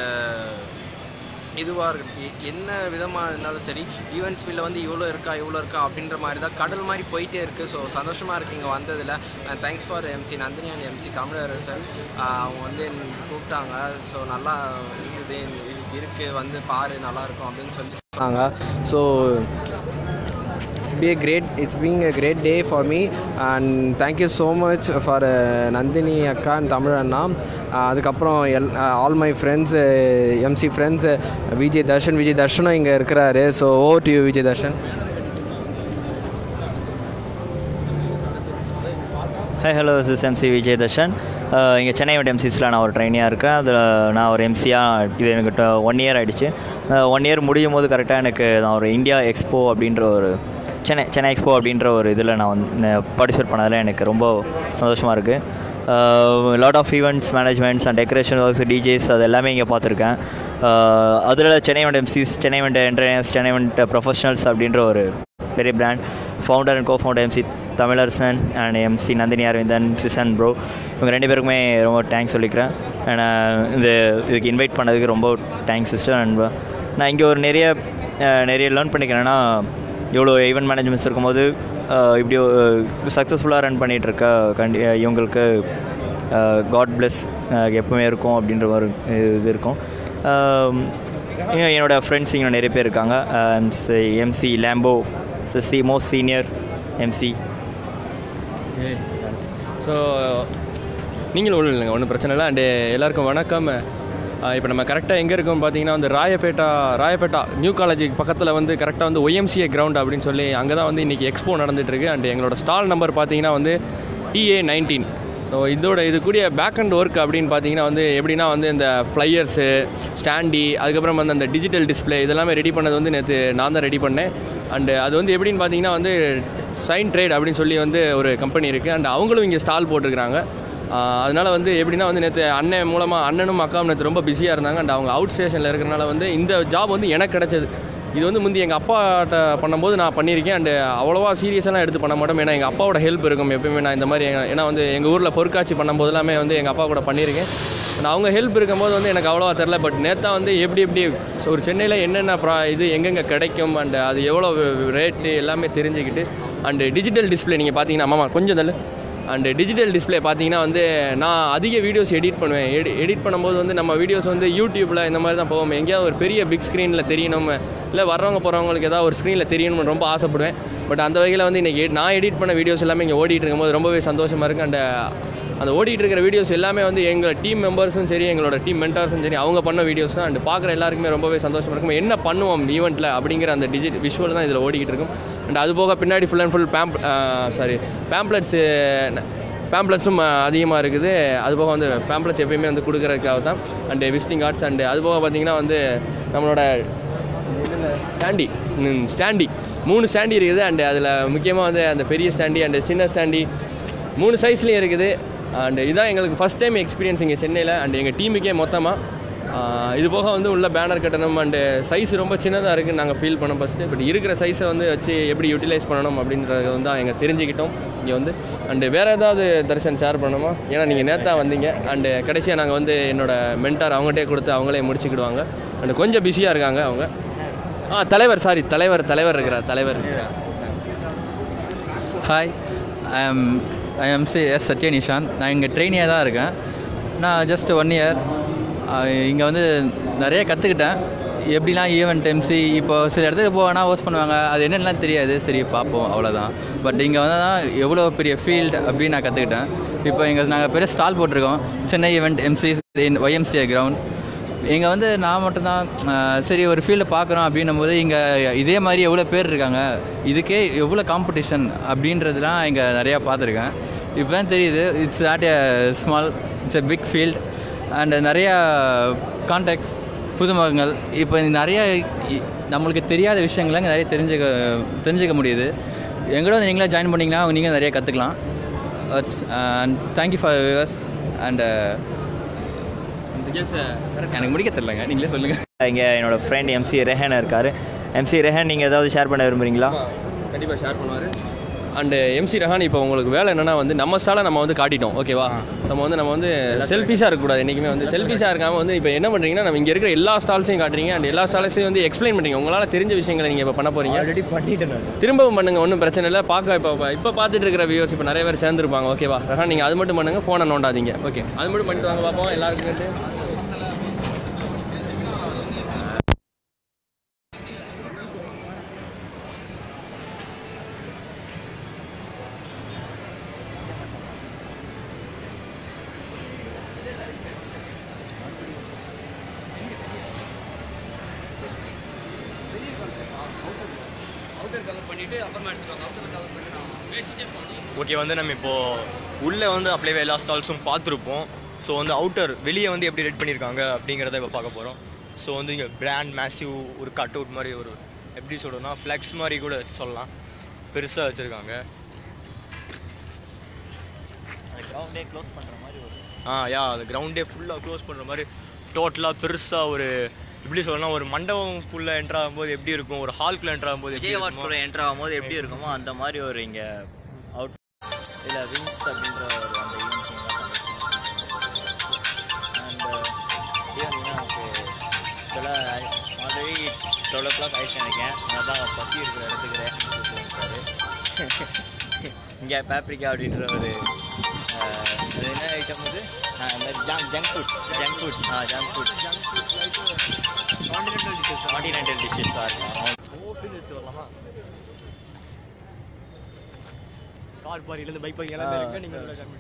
இதுவாக இருக்கட்டும் என்ன விதமாக இருந்தாலும் சரி ஈவெண்ட்ஸ் ஃபீல்டில் வந்து இவ்வளோ இருக்கா இவ்வளோ இருக்கா அப்படின்ற மாதிரி தான் கடல் மாதிரி போயிட்டே இருக்குது ஸோ சந்தோஷமாக இருக்குது இங்கே வந்ததில் thanks for MC Nandini and MC Tamilarasan அவங்க வந்து என்னை கூப்பிட்டாங்க ஸோ நல்லா இது இருக்குது வந்து பாரு நல்லாயிருக்கும் அப்படின்னு சொல்லி சொன்னாங்க so It's be a great. It's being a great day for me, and thank you so much for uh, Nandini Akka and Tamil Anna. அதுக்கப்புறம் எல் all my friends MC friends Vijay Dharshan Vijay தர்ஷனும் இங்கே இருக்கிறாரு so over to you Vijay Dharshan hi hello this is MC Vijay Dharshan இங்கே Chennai event எம்சிஸில் நான் ஒரு ட்ரெயினியாக இருக்கேன் அதில் நான் ஒரு எம்சியாக இது எனக்கு ஒன் இயர் ஆகிடுச்சு ஒன் இயர் முடியும் போது கரெக்டாக எனக்கு நான் ஒரு இந்தியா எக்ஸ்போ அப்படின்ற ஒரு சென்னை சென்னை எக்ஸ்போ அப்படின்ற ஒரு இதில் நான் வந்து பார்ட்டிசிபேட் பண்ணதில் எனக்கு ரொம்ப சந்தோஷமாக இருக்குது lot of events managements and decoration works DJs அது எல்லாமே இங்கே பார்த்துருக்கேன் அதில் Chennai event MCs Chennai event entertainers Chennai event professionals அப்படின்ற ஒரு பெரிய brand founder and co founder MC Tamilarasan and MC Nandini Aravindan சிசன் ப்ரோ இவங்க ரெண்டு பேருக்குமே ரொம்ப தேங்க்ஸ் சொல்லிக்கிறேன் இது இதுக்கு இன்வைட் பண்ணதுக்கு ரொம்ப தேங்க்ஸ் சிஸ்டர் அண்ட் நான் இங்கே ஒரு நிறைய நிறைய லேர்ன் பண்ணிக்கிறேன்னா இவ்வளோ ஈவெண்ட் மேனேஜ்மெண்ட்ஸ் இருக்கும்போது இப்படி சக்ஸஸ்ஃபுல்லாக ரன் பண்ணிகிட்ருக்க கண்டி இவங்களுக்கு காட் பிளஸ் எப்பவுமே இருக்கும் அப்படின்ற ஒரு இது இருக்கும் என்னோடய ஃப்ரெண்ட்ஸ் இங்கே நிறைய பேர் இருக்காங்க MC Lambo the most senior MC so நீங்களும் ஒன்றும் இல்லைங்க ஒன்றும் பிரச்சனை இல்லை அண்டு எல்லாருக்கும் வணக்கம் இப்போ நம்ம கரெக்டாக எங்கே இருக்கோம் பார்த்தீங்கன்னா வந்து ராயப்பேட்டா ராயப்பேட்டா நியூ காலேஜுக்கு பக்கத்தில் வந்து கரெக்டாக வந்து ஒய்எம்சிஏ கிரவுண்ட் அப்படின்னு சொல்லி அங்கே தான் வந்து இன்றைக்கி எக்ஸ்போ நடந்துகிட்ருக்கு அண்டு எங்களோட ஸ்டால் நம்பர் பார்த்தீங்கன்னா வந்து டிஏ நைன்டீன் ஸோ இதோட இது கூடிய பேக் அண்ட் ஒர்க் அப்படின்னு பார்த்தீங்கன்னா வந்து எப்படின்னா வந்து இந்த ஃப்ளையர்ஸு ஸ்டாண்டி அதுக்கப்புறம் வந்து அந்த டிஜிட்டல் டிஸ்பிளே இதெல்லாமே ரெடி பண்ணது வந்து நேற்று நான் தான் ரெடி பண்ணேன் அண்டு அது வந்து எப்படின்னு பார்த்தீங்கன்னா வந்து சைன் ட்ரேட் அப்படின்னு சொல்லி வந்து ஒரு கம்பெனி இருக்குது அண்ட் அவங்களும் இங்கே ஸ்டால் போட்டிருக்கிறாங்க அதனால் வந்து எப்படின்னா வந்து நேற்று அண்ணன் மூலமாக அண்ணனும் அக்காவும் நேற்று ரொம்ப பிஸியாக இருந்தாங்க அண்ட் அவங்க அவுட் ஸ்டேஷனில் இருக்கிறனால வந்து இந்த ஜாப் வந்து எனக்கு கிடச்சது இது வந்து முந்தி எங்கள் அப்பாட்ட பண்ணும்போது நான் பண்ணியிருக்கேன் அண்டு அவ்வளோவா சீரியஸெல்லாம் எடுத்து பண்ண மாட்டோம் ஏன்னா எங்கள் அப்பாவோட ஹெல்ப் இருக்கும் எப்பயுமே நான் இந்த மாதிரி ஏன்னா வந்து எங்கள் ஊரில் பொருட்காட்சி பண்ணும்போது எல்லாமே வந்து எங்கள் அப்பா கூட பண்ணியிருக்கேன் நான் அவங்க ஹெல்ப் இருக்கும்போது வந்து எனக்கு அவ்வளோவா தெரில பட் நேற்று வந்து எப்படி எப்படி ஒரு சென்னையில் என்னென்ன ப்ரா இது எங்கெங்கே கிடைக்கும் அண்டு அது எவ்வளோ ரேட்டு எல்லாமே தெரிஞ்சுக்கிட்டு அண்டு டிஜிட்டல் டிஸ்பிளே நீங்கள் பார்த்தீங்கன்னா ஆமாம் கொஞ்சம் தள்ளு அண்டு டிஜிட்டல் டிஸ்பிளே பார்த்தீங்கன்னா வந்து நான் அதிக வீடியோஸ் எடிட் பண்ணுவேன் எடி எடிட் பண்ணும்போது வந்து நம்ம வீடியோஸ் வந்து யூடியூப்பில் இந்த மாதிரி தான் போவோம் எங்கேயாவது ஒரு பெரிய பிக் ஸ்க்ரீனில் தெரியணும் இல்லை வர்றவங்க போகிறவங்களுக்கு ஏதாவது ஒரு ஸ்க்ரீனில் தெரியணும்னு ரொம்ப ஆசைப்படுவேன் பட் அந்த வகையில் வந்து இன்றைக்கி நான் எடிட் பண்ண வீடியோஸ் எல்லாமே இங்கே ஓடிட்டு இருக்கும்போது ரொம்பவே சந்தோஷமாக இருக்குது. அண்ட் அந்த ஓடிட்டு இருக்கிற வீடியோஸ் எல்லாமே வந்து எங்கள் டீம் மெம்பர்ஸும் சரி எங்களோட டீம் மென்டார்ஸும் சரி அவங்க பண்ண வீடியோஸ் தான். அண்ட் பார்க்குற எல்லாருக்குமே ரொம்பவே சந்தோஷமாக இருக்கும். என்ன பண்ணுவோம் ஈவெண்ட்டில் அப்படிங்கிற அந்த டிஜிட் விஷுவல் தான் இதில் ஓடிக்கிட்டு இருக்கும். அண்ட் அது போக பின்னாடி ஃபுல் அண்ட் ஃபுல் பேம் சாரி பேம்ப்ளெட்ஸு பேம்ப்ளெட்ஸும் அதிகமாக இருக்குது. அதுபோக வந்து பேம்ப்ளெட்ஸ் எப்பயுமே வந்து கொடுக்குறதுக்காக தான். அண்டு விசிட்டிங் கார்ட்ஸ் அண்டு அதுபோக பார்த்திங்கன்னா வந்து நம்மளோட ஸ்டாண்டி ஸ்டாண்டி மூணு ஸ்டாண்டி இருக்குது. அண்டு அதில் முக்கியமாக வந்து அந்த பெரிய ஸ்டாண்டி அண்டு சின்ன ஸ்டாண்டி மூணு சைஸ்லேயும் இருக்குது. அண்டு இதுதான் எங்களுக்கு ஃபஸ்ட் டைம் எக்ஸ்பீரியன்ஸ் இங்கே சென்னையில். அண்டு எங்கள் டீமுக்கே மொத்தமாக இது போக வந்து உள்ள பேனர் கட்டணும். அண்டு சைஸ் ரொம்ப சின்னதாக இருக்குதுன்னு நாங்கள் ஃபீல் பண்ணோம் ஃபஸ்ட்டு. பட் இருக்கிற சைஸை வந்து வச்சு எப்படி யூட்டிலைஸ் பண்ணணும் அப்படின்றது வந்து தான் எங்கள் தெரிஞ்சுக்கிட்டோம் இங்கே வந்து. அண்டு வேறு ஏதாவது தர்ஷன் ஷேர் பண்ணணுமா? ஏன்னா நீங்கள் நேற்றா வந்தீங்க. அண்டு கடைசியாக நாங்கள் வந்து என்னோடய மென்டார் அவங்ககிட்டே கொடுத்து அவங்களே முடிச்சுக்கிடுவாங்க. அண்டு கொஞ்சம் பிஸியாக இருக்காங்க அவங்க. ஆ தலைவர் சாரி தலைவர் தலைவர் இருக்கிறார் தலைவர் இருக்கிறார். Hi, I am I am C S Sathya Nishan. நான் இங்கே ட்ரெயினியாக தான் இருக்கேன். நான் ஜஸ்ட் ஒன் இயர் இங்கே வந்து நிறைய கற்றுக்கிட்டேன். எப்படிலாம் ஈவெண்ட் எம்சி இப்போ சில இடத்துக்கு போவேன்னா ஹோஸ்ட் பண்ணுவாங்க, அது என்னென்னலாம் தெரியாது, சரி பார்ப்போம் அவ்வளோதான். பட் இங்கே வந்து தான் எவ்வளோ பெரிய ஃபீல்டு அப்படின்னு நான் கற்றுக்கிட்டேன். இப்போ இங்கே நாங்கள் பெரிய ஸ்டால் போட்டிருக்கோம், Chennai event MC in Y M C A ground. இங்கே வந்து நான் மட்டும்தான் சரி ஒரு ஃபீல்டை பார்க்குறோம் அப்படின்னும் போது இங்கே இதே மாதிரி எவ்வளோ பேர் இருக்காங்க, இதுக்கே எவ்வளோ காம்படிஷன் அப்படின்றதுலாம் இங்கே நிறையா பார்த்துருக்கேன். இப்போ தான் தெரியுது it's not a small, it's a big field. And நிறையா கான்டாக்ட்ஸ், புதுமுகங்கள், இப்போ நிறையா நம்மளுக்கு தெரியாத விஷயங்களை இங்கே நிறைய தெரிஞ்சுக்க தெரிஞ்சுக்க முடியுது. எங்களோட நீங்களே ஜாயின் பண்ணிங்கன்னா அவங்க நீங்கள் நிறையா கற்றுக்கலாம். And thank you for viewers. And எனக்கு முடிக்க தெரியலங்க, நீங்களே சொல்லுங்கள். இங்கே என்னோடய ஃப்ரெண்ட் எம்சி ரெஹான் இருக்கார். எம்சி ரெஹான் நீங்கள் ஏதாவது ஷேர் பண்ண விரும்புகிறீங்களா? கண்டிப்பாக ஷேர் பண்ணுவார். அண்டு எம்சி ரெஹான் இப்போ உங்களுக்கு வேலை என்னென்னா வந்து நம்ம ஸ்டாலை நம்ம வந்து காட்டிட்டோம், ஓகேவா? நம்ம வந்து நம்ம வந்து செல்ஃபிஷாக இருக்கக்கூடாது. என்றைக்குமே வந்து செல்ஃபிஷாக இருக்காமல் வந்து இப்போ என்ன பண்ணுறீங்கன்னா நம்ம இங்கே இருக்கிற எல்லா ஸ்டால்ஸையும் காட்டுறீங்க. அண்ட் எல்லா ஸ்டால்ஸையும் வந்து எக்ஸ்பிளைன் பண்ணுறீங்க. உங்களால் தெரிஞ்ச விஷயங்களை நீங்கள் இப்போ பண்ண போகிறீங்க. ஆல்ரெடி பண்ணிட்டு திரும்பவும் பண்ணுங்கள், ஒன்றும் பிரச்சனை இல்லை. பார்க்க இப்போ இப்போ பார்த்துட்டு இருக்கிற வியூவர்ஸ் இப்போ நிறைய பேர் சேர்ந்துருப்பாங்க, ஓகேவா? ரெஹான் நீங்கள் அது மட்டும் பண்ணுங்கள், ஃபோனை நோண்டாதீங்க, ஓகே? அது மட்டும் பண்ணிட்டு வாங்க, பார்ப்போம் எல்லாருக்கும். ஓகே, வந்து நம்ம இப்போது உள்ளே வந்து அப்படியே எல்லா ஸ்டால்ஸும் பார்த்துருப்போம். ஸோ வந்து அவுட்டர் வெளியே வந்து எப்படி ரெட் பண்ணியிருக்காங்க அப்படிங்கிறத இப்போ பார்க்க போகிறோம். ஸோ வந்து இங்கே பிராண்ட் மேசிவ் ஒரு கட் அவுட் மாதிரி ஒரு எப்படி சொல்லணும்னா ஃப்ளெக்ஸ் மாதிரி கூட சொல்லலாம், பெருசாக வச்சுருக்காங்க. கிரவுண்டே க்ளோஸ் பண்ணுற மாதிரி ஒரு ஆ யா அது கிரவுண்டே ஃபுல்லாக க்ளோஸ் பண்ணுற மாதிரி டோட்டலாக பெருசாக ஒரு எப்படி சொல்லலாம் ஒரு மண்டபம்குள்ளே என்ட்ரு ஆகும்போது எப்படி இருக்கும், ஒரு ஹால்குள்ளே என்ட்ரு ஆகும்போது ஜே வார்ஸ்குள்ளே என்ட்ரு ஆகும்போது எப்படி இருக்குமோ அந்த மாதிரி ஒரு இங்கே அவுட் இல்லை விங்ஸ் அப்படின்ற ஒரு அந்த ஈவெண்ட்ஸ் தான். And already twelve o'clock ஆயிடுச்சு நினைக்கேன். நான் தான் பசி இருக்கிற இடத்துக்கு ரேஷன் இங்கே பேப்ரிக்கா அப்படின்ற ஒரு என்ன ஐட்டம் வந்து junk junk food junk food ah junk food junk food continental dishes continental டிஷஸாக இருக்கும். ஓப்பன் எடுத்து வரலாமா? கார் பாரியிலேருந்து பைக் பாரி எல்லாமே இருக்குது. நீங்கள்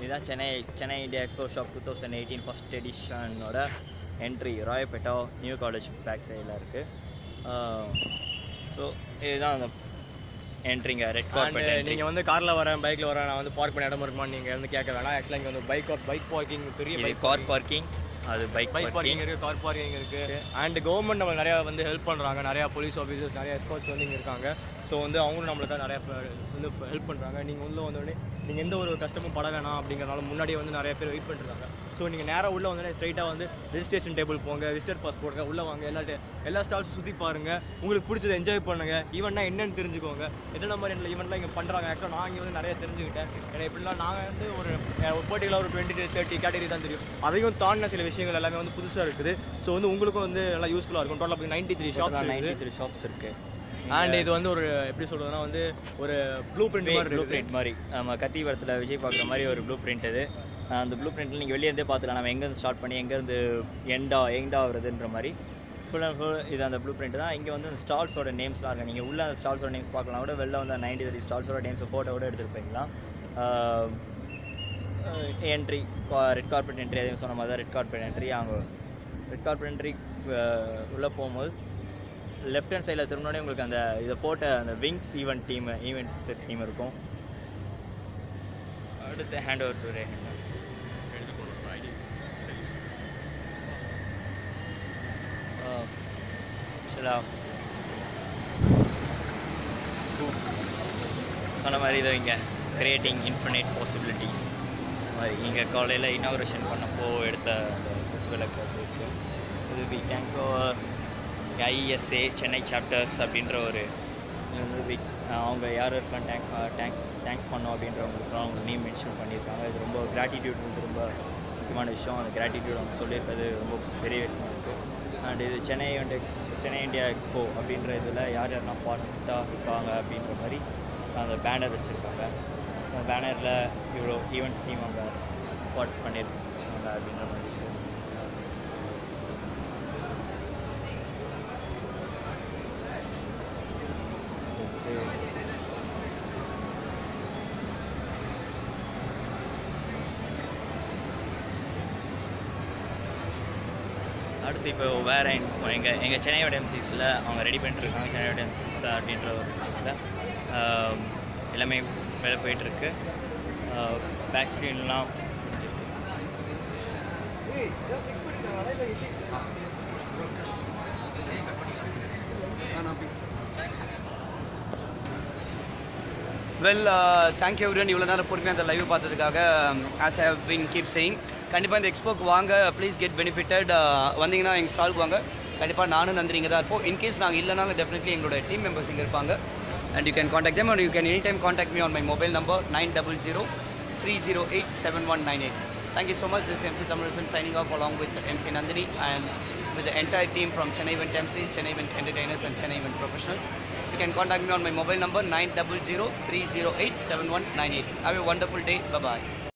இதுதான் Chennai Chennai India expo shop two thousand eighteen first எடிஷனோட entry Royapettah new college back சைடில் இருக்குது. ஸோ இதுதான் அந்த என்ட்ரிங்க ரெட் கார்பெட். நீங்கள் வந்து காரில் வரேன் பைக்கில் வரேன் நான் வந்து பார்க் பண்ண இடம் இருக்குமான்னு நீங்கள் வந்து கேட்க வேணாம். ஆக்சுவலாக இங்கே வந்து பைக் பைக் பார்க்கிங் பெரிய கார் பார்க்கிங் அது பைக் பைக் பார்க்கிங் இருக்குது, கார் பார்க்கிங் இருக்குது. அண்ட் கவர்மெண்ட் நம்ம நிறையா வந்து ஹெல்ப் பண்ணுறாங்க, நிறையா போலீஸ் ஆஃபீஸர்ஸ் நிறையா எஸ்கார்ட்ஸ் வந்து இங்கே இருக்காங்க. ஸோ வந்து அவங்களும் நம்மளுக்கு நிறையா வந்து ஹெல்ப் பண்ணுறாங்க. நீங்கள் உள்ளே வந்தோடனே நீங்கள் எந்த ஒரு கஷ்டமும் பட வேணாம் அப்படிங்கிறனால முன்னாடியே வந்து நிறைய பேர் வெயிட் பண்ணுறாங்க. ஸோ நீங்கள் நேராக உள்ளே வந்தோடனே ஸ்ட்ரைட்டாக வந்து ரெஜிஸ்ட்ரேஷன் டேபிள் போங்க, விசிட்டர் பாஸ் போடுங்க, உள்ளே வாங்க, எல்லா எல்லா ஸ்டால்ஸும் சுற்றி பாருங்கள், உங்களுக்கு பிடிச்சதை என்ஜாய் பண்ணுங்கள். ஈவெண்ட்னா என்னென்னு தெரிஞ்சுக்கோங்க, என்னென்ன மாதிரி என்ன ஈவெண்ட்லாம் இங்கே பண்ணுறாங்க. ஆக்சுவலாக நான் இங்கே வந்து நிறைய தெரிஞ்சுக்கிட்டேன். ஏன்னா இப்படிலாம் நாங்கள் வந்து ஒரு பர்டிகுலர் ஒரு டுவெண்ட்டி தேர்ட்டி கேட்டகரி தான் தெரியும். அதையும் தாண்டின சில விஷயங்கள் எல்லாமே வந்து புதுசாக இருக்குது. ஸோ வந்து உங்களுக்கும் வந்து நல்லா யூஸ்ஃபுல்லாக இருக்கும். டோட்டலாக ninety three shops ninety three shops இருக்குது. அண்ட் இது வந்து ஒரு எப்படி சொல்கிறதுனா வந்து ஒரு ப்ளூ பிரிண்ட் மாதிரி ப்ளூ பிரிண்ட் மாதிரி நம்ம கத்திவரத்தில் விஜய் பார்க்குற மாதிரி ஒரு ப்ளூ பிரிண்ட் இது. அந்த ப்ளூ பிரிண்ட்டில் நீங்கள் வெளியே இருந்தே பார்த்துக்கலாம் நம்ம எங்கேருந்து ஸ்டார்ட் பண்ணி எங்கேருந்து எண்டா எண்டா ஆகுறதுன்ற மாதிரி. full and full இது அந்த ப்ளூ பிரிண்ட் தான். இங்கே வந்து அந்த ஸ்டால்ஸோட நேம்ஸ்லாம் இருக்குது. நீங்கள் உள்ளே அந்த ஸ்டால்ஸோட நேம்ஸ் பார்க்கலாம், கூட வெளில வந்து நைன்டி த்ரீ ஸ்டால்ஸோட நேம்ஸ் ஃபோட்டோவோட எடுத்துருப்பீங்களா. என்ட்ரி ரெட் கார்பெட் என்ட்ரி, அதே சொன்ன மாதிரி தான் ரெட் கார்பெட் என்ட்ரி. அவங்க ரெட் கார்பெட் என்ட்ரி உள்ளே போகும்போது லெஃப்ட் ஹேண்ட் சைடில் திரும்பினோடனே உங்களுக்கு அந்த இதை போட்ட அந்த wings event team event set team இருக்கும். அடுத்து ஹேண்ட் ஓவர் டு ரேஹன். சொன்ன மாதிரி இதோ இங்கே கிரியேட்டிங் இன்ஃபினைட் பாசிபிலிட்டிஸ் மாதிரி இங்கே காலையில் இனாகுரேஷன் பண்ணப்போ எடுத்த அந்த விளக்கு. இது we can go IESA Chennai chapters அப்படின்ற ஒரு விக் அவங்க யார் இருக்கான் டேங்க் டேங்க் தேங்க்ஸ் பண்ணோம் அப்படின்றவங்களுக்குலாம் அவங்க நேம் மென்ஷன் பண்ணியிருக்காங்க. இது ரொம்ப கிராட்டிடியூட் வந்து ரொம்ப முக்கியமான விஷயம். அந்த கிராட்டிடியூட் அவங்க சொல்லியிருக்கிறது ரொம்ப பெரிய விஷயமாக இருக்குது. அண்ட் இது Chennai event X Chennai India expo அப்படின்ற இதில் யார் யாரெல்லாம் பார்ட்டாக இருக்காங்க அப்படின்ற மாதிரி அந்த பேனர் வச்சுருக்காங்க. அந்த பேனரில் இவ்வளோ ஈவெண்ட்ஸ் டீம் அவங்க பார்ட் பண்ணியிருக்காங்க அப்படின்ற மாதிரி. அடுத்து இப்போ வேறு எங்கள் எங்கள் சென்னை எவென்ட் எம்சிஸில் அவங்க ரெடி பண்ணிட்டுருக்காங்க. சென்னை எவென்ட் எம்சிஸ் அப்படின்ற ஒரு இதில் எல்லாமே வேலை போயிட்டுருக்கு. பேக் ஸ்க்ரீன்லாம் வெல் தேங்க்யூ எவ்ரிவன் இவ்வளோ நேரம் பொறுமையாக அந்த லைவ் பார்த்ததுக்காக. As I have been keep saying, கண்டிப்பாக இந்த எக்ஸ்போக்கு வாங்க, ப்ளீஸ் கெட் பெனிஃபிட்டட். வந்தீங்கன்னா எங்கள் ஸ்டாலுக்கு வாங்க, கண்டிப்பாக நானும் நந்தினி இங்கே தான் இருப்போம். இன்கேஸ் நாங்கள் இல்லைனாங்க டெஃபினெட்லி எங்களோட டீம் மெம்பர்ஸ் இங்கே இருப்பாங்க. And you can contact them and you can any time contact me on my mobile number nine double zero three zero eight seven one nine eight. Thank you so much. This MC Tamilarasan signing off along with MC Nandini and with the entire team from Chennai Event M Cs, Chennai Event Entertainers and Chennai Event Professionals. You can contact me on my mobile number nine double zero three zero eight seven one nine eight. Have a wonderful day. Bye-bye.